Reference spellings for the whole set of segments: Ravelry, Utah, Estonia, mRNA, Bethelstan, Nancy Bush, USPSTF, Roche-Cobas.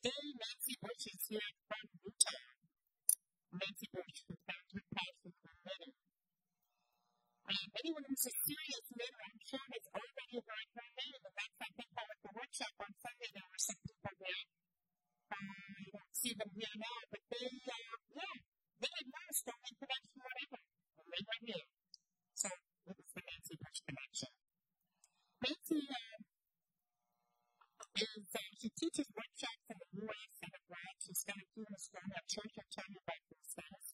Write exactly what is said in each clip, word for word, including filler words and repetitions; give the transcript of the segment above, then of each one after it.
Today, Nancy Bush is here from Utah. Nancy Bush has found her passion for knitting. Um, anyone who's a serious knitter, I'm sure, has already learned her name, and that's, I think, how at the workshop on Sunday there were some people there. Uh, I don't see them here now, but they, uh, yeah, they had noticed the only connection, whatever, and they were here. So it was the Nancy Bush connection. Nancy uh, is, uh, she teaches workshops in the U S and abroad. She's got a few in Estonia. I'm sure she'll tell you about those things.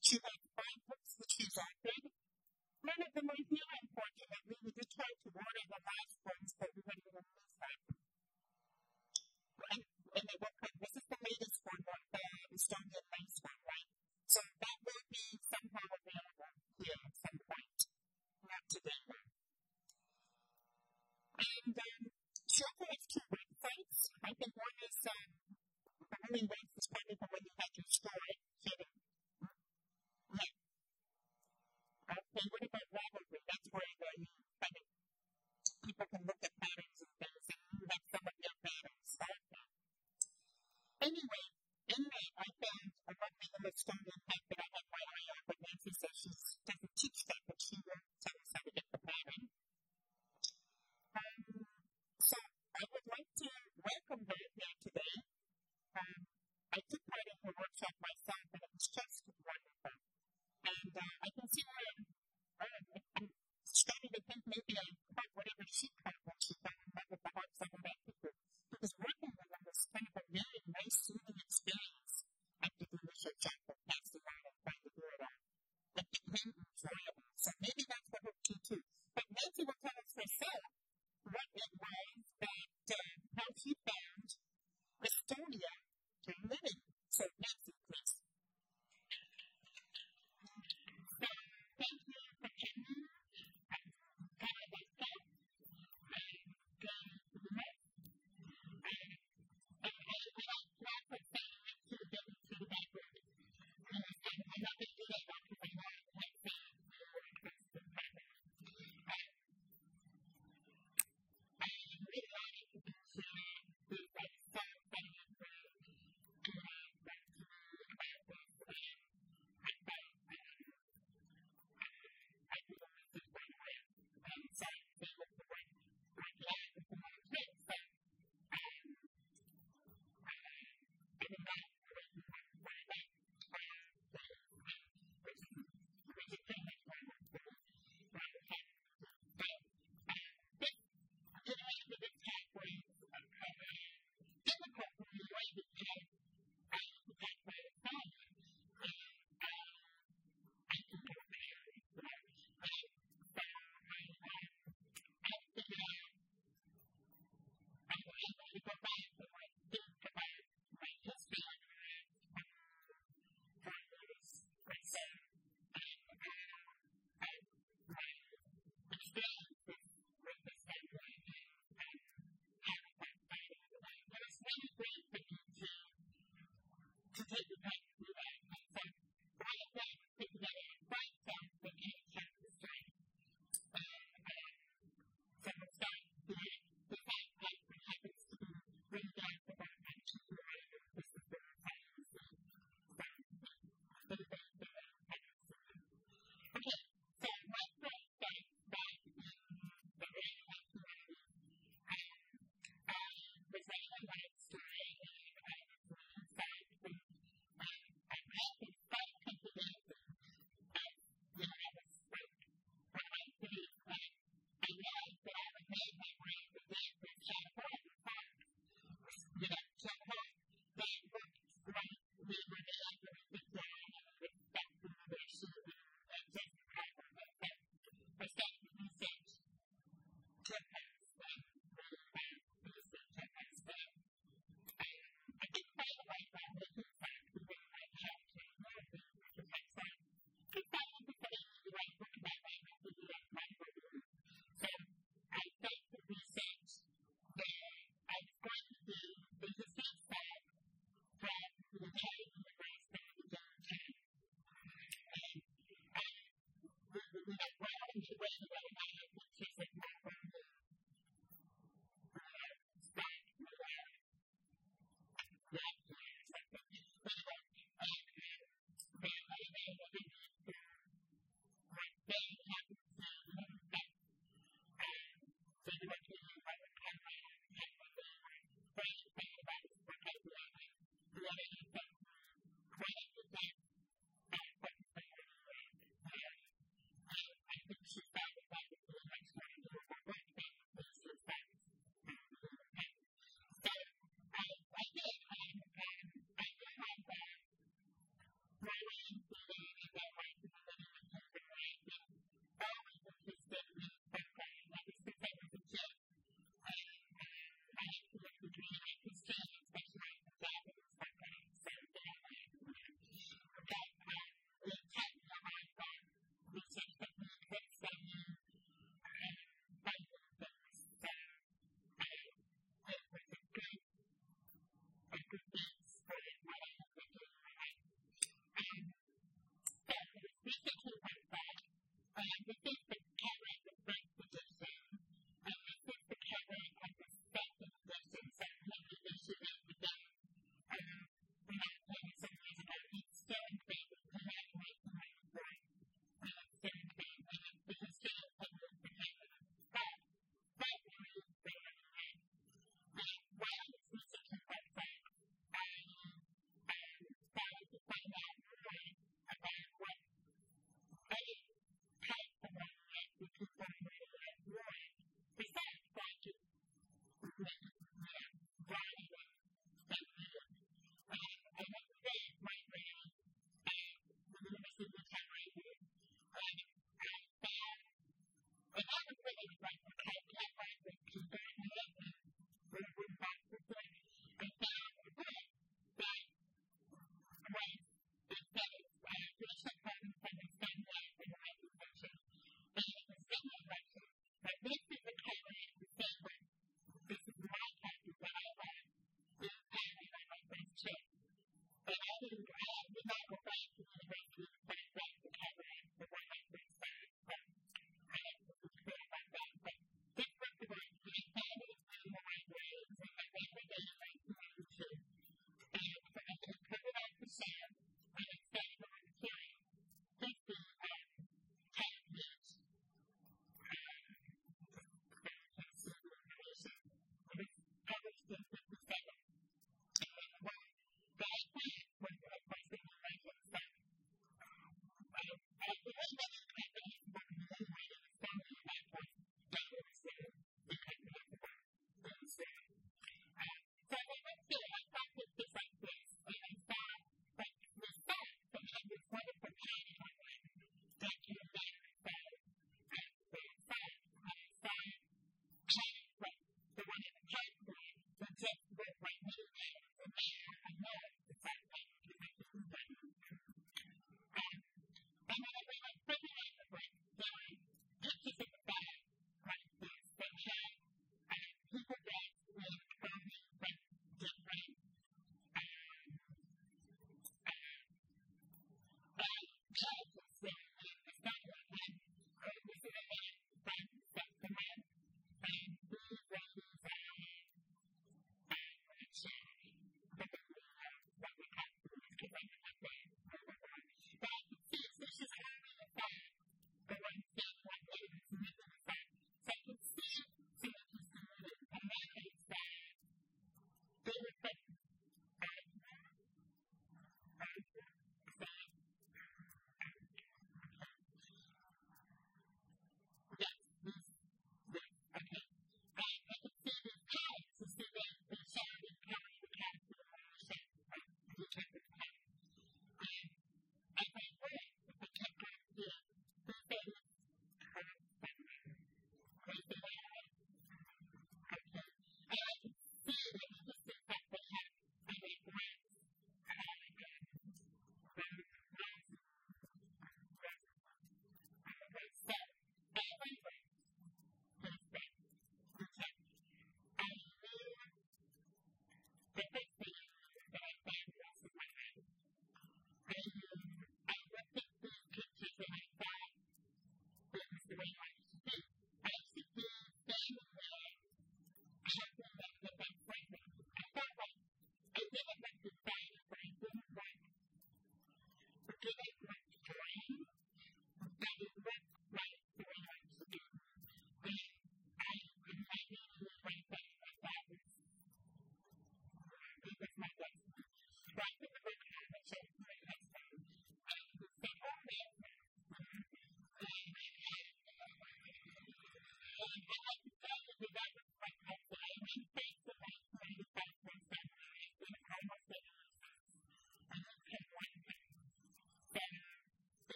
She has five books that she's authored. None of them are here, unfortunately. We did try to order the last ones, but we were going to lose them. And, and they were like, this is the latest one, like the Estonian nice one, right? So that will be somehow available here at some point. Not today, though. And um, she also has two websites. I think one is, um, the only one is probably the one you had your store. Kidding. Yeah. Okay, what about Ravelry? That's where uh, you kind of, people can look at patterns and things, and you have some of their patterns. Okay. Anyway, anyway, I found a lovely little Estonian hat that I had my eye on, but Nancy says she doesn't teach that, but she won't tell us how to get the pattern. Um, so, I would like to welcome her here today. Um, I took part in her workshop myself, and it was just wonderful. And uh, I can see where uh, I'm starting to think maybe I caught whatever she caught when she fell in love with the hearts of that people. Because working with them was kind of a very nice, soothing experience after the initial job of passing out and trying to do it all. It became enjoyable. So maybe that's the hook key, too. But Nancy will tell us herself what it was that, uh, how she found Estonia to living. So, Nancy, please. So, thank you for coming. I, I, I, I,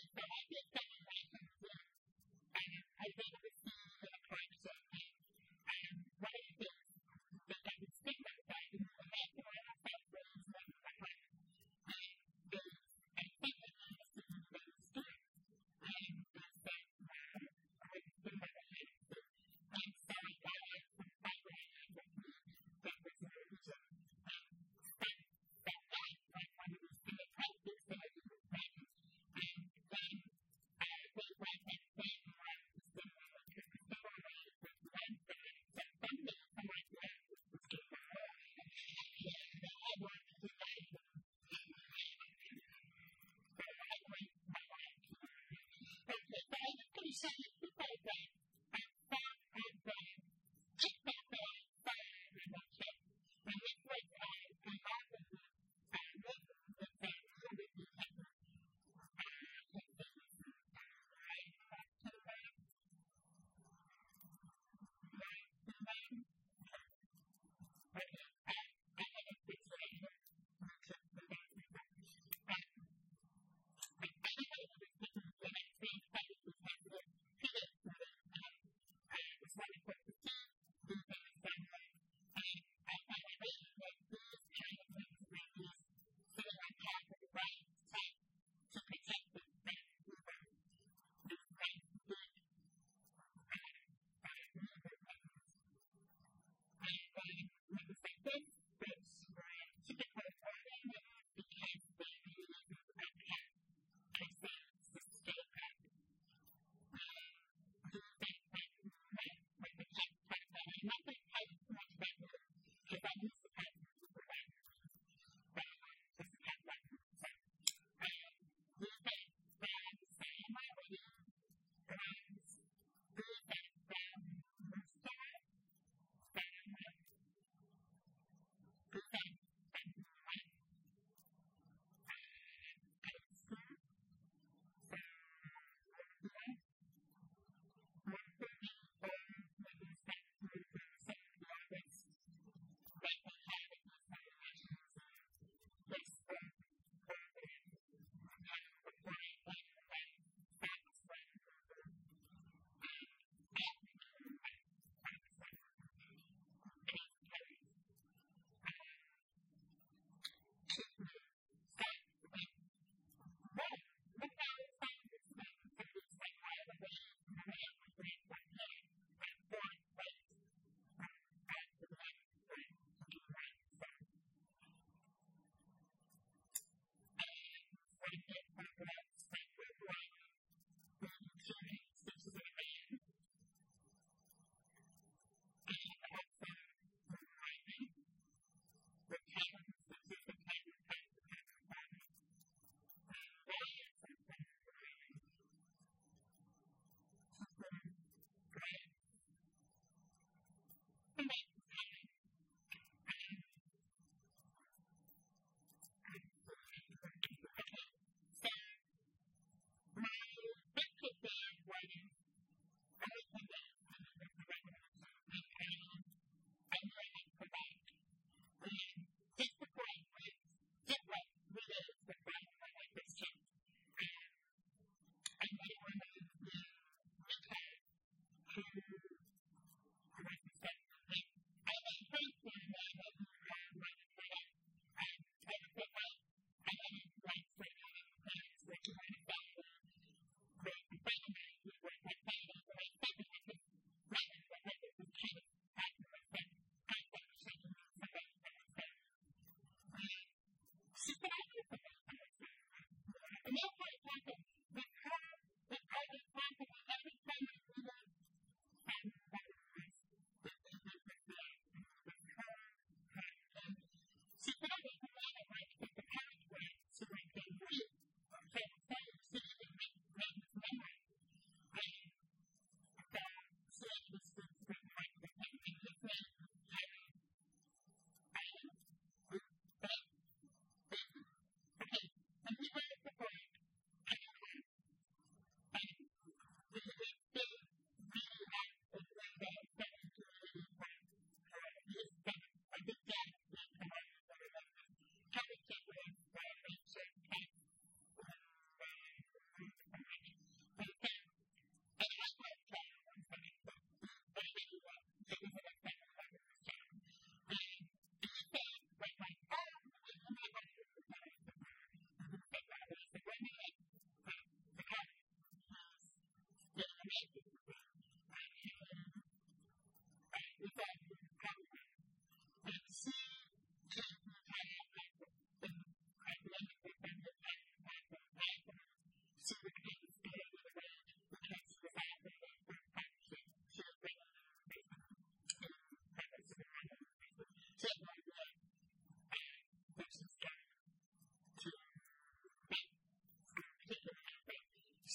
I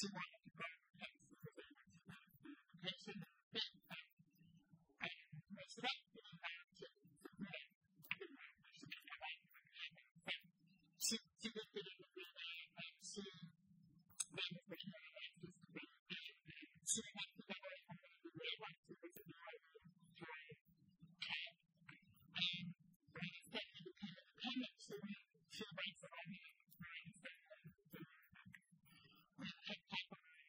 surrounded by the case of the famous identification of the Bethelstan and respect for the mountains of men and the mountains of the land of the Bethelstan. She looked at it in the air and she made the video and just made it there. She went to the world and made the way back to the world of Utah. And when it's that she became independent, she went to the world of Bethelstan. Thank you.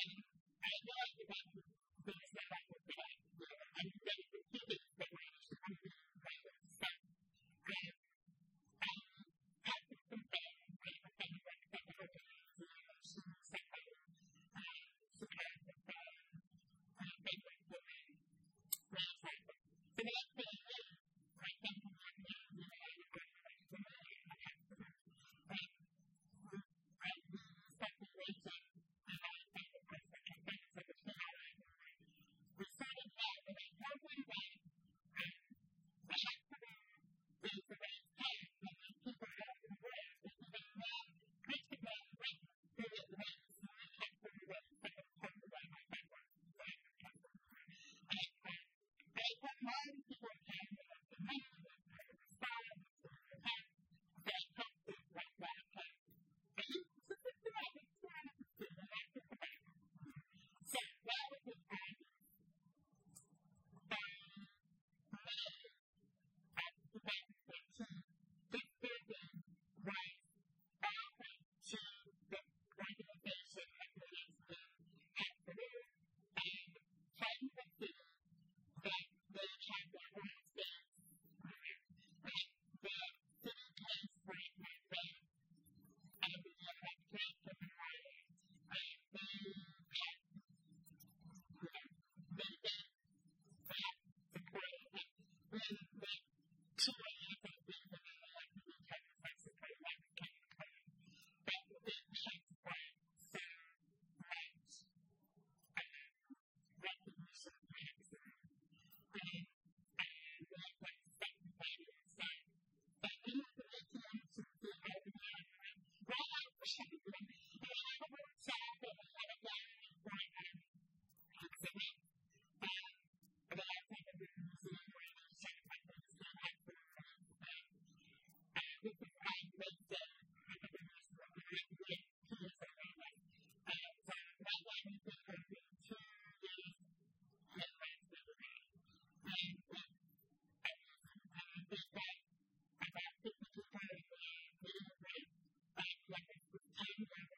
and I realized that that's the things that I was doing. I was getting the students that were in the country that were stuck. And I had to confess that the things that I was doing was the emotional suffering. So I had to say, I think that's what I was doing. So the next thing is, I think the one thing that I was doing was the way I had to do. And I was stuck in nature. Thank you.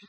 So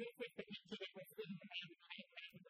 this is the picture that was in the main place. So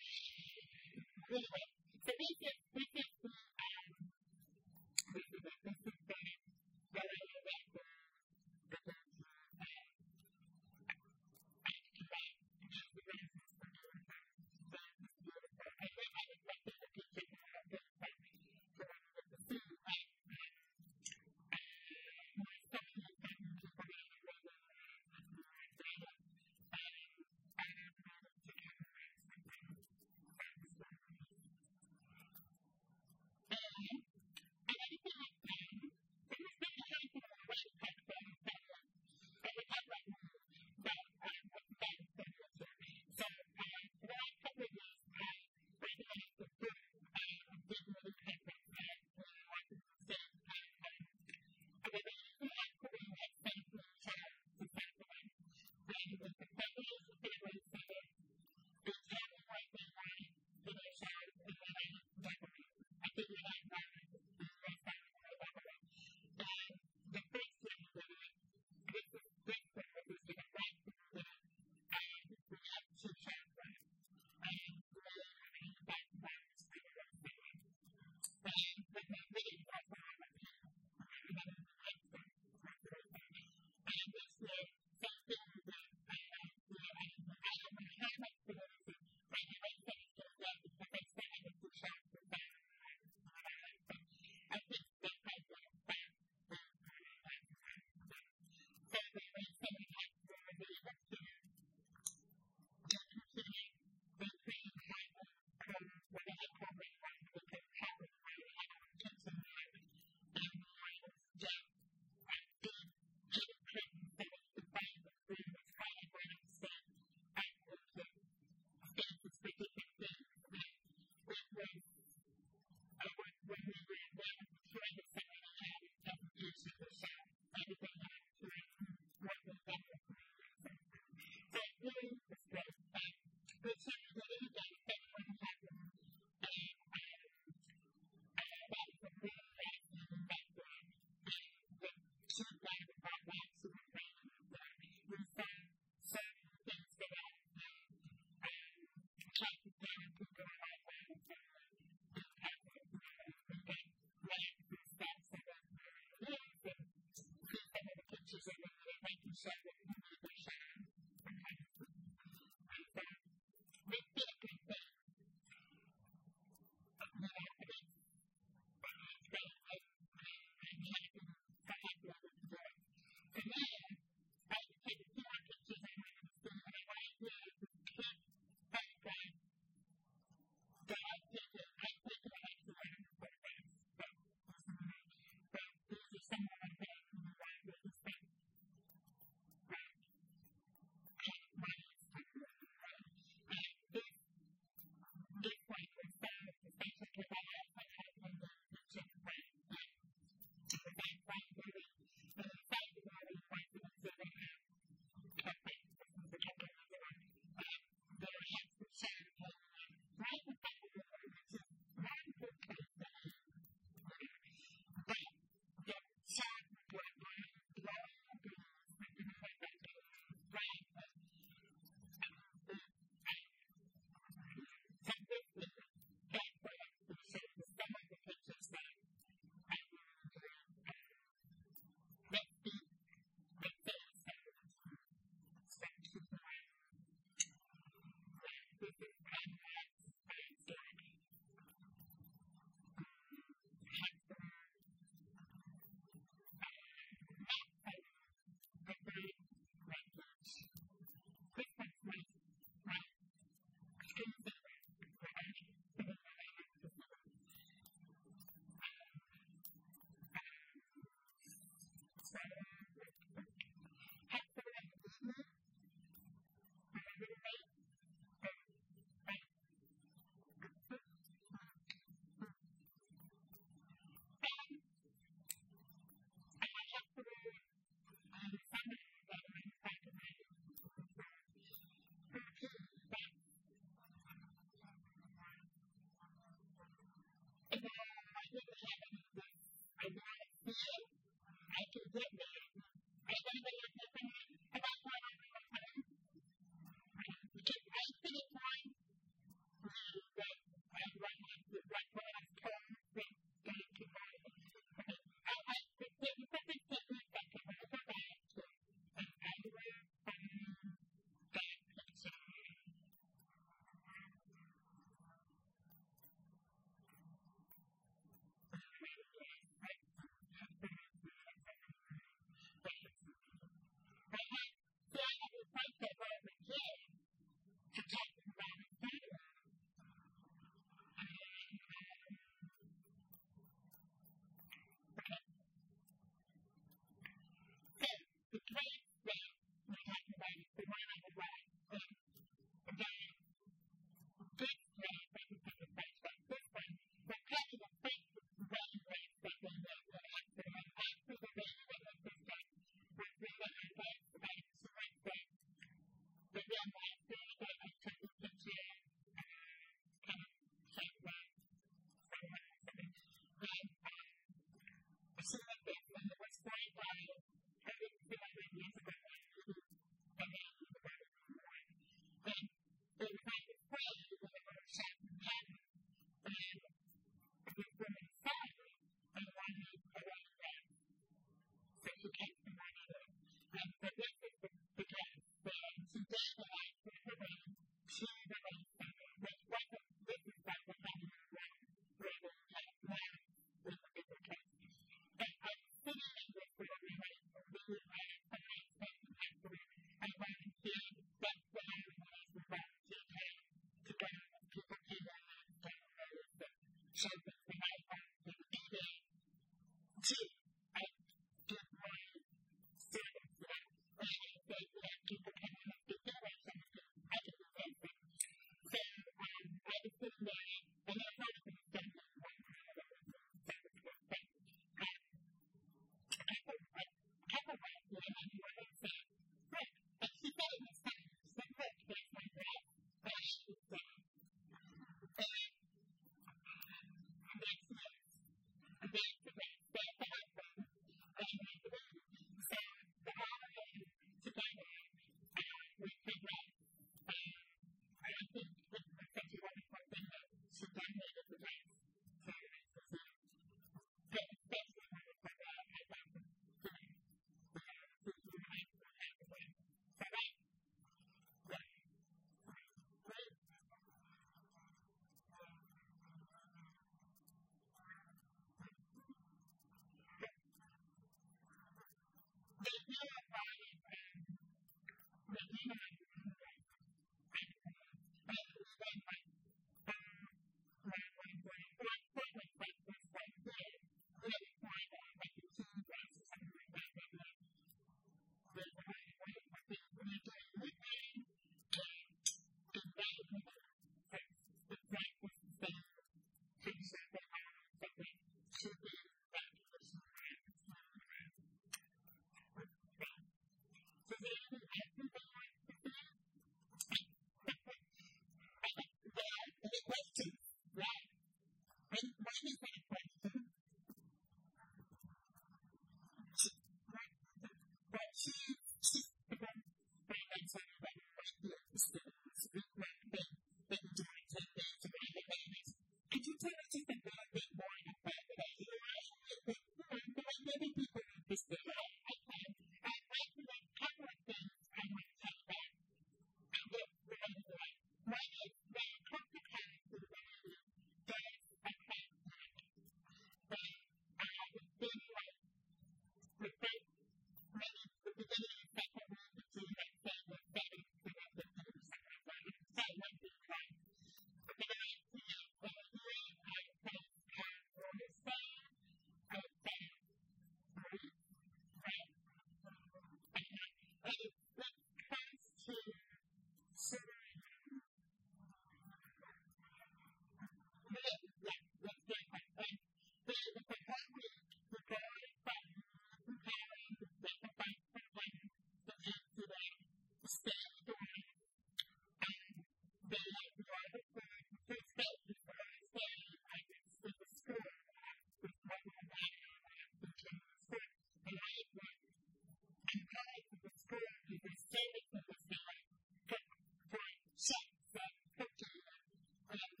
We don't want to find things that we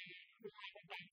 have about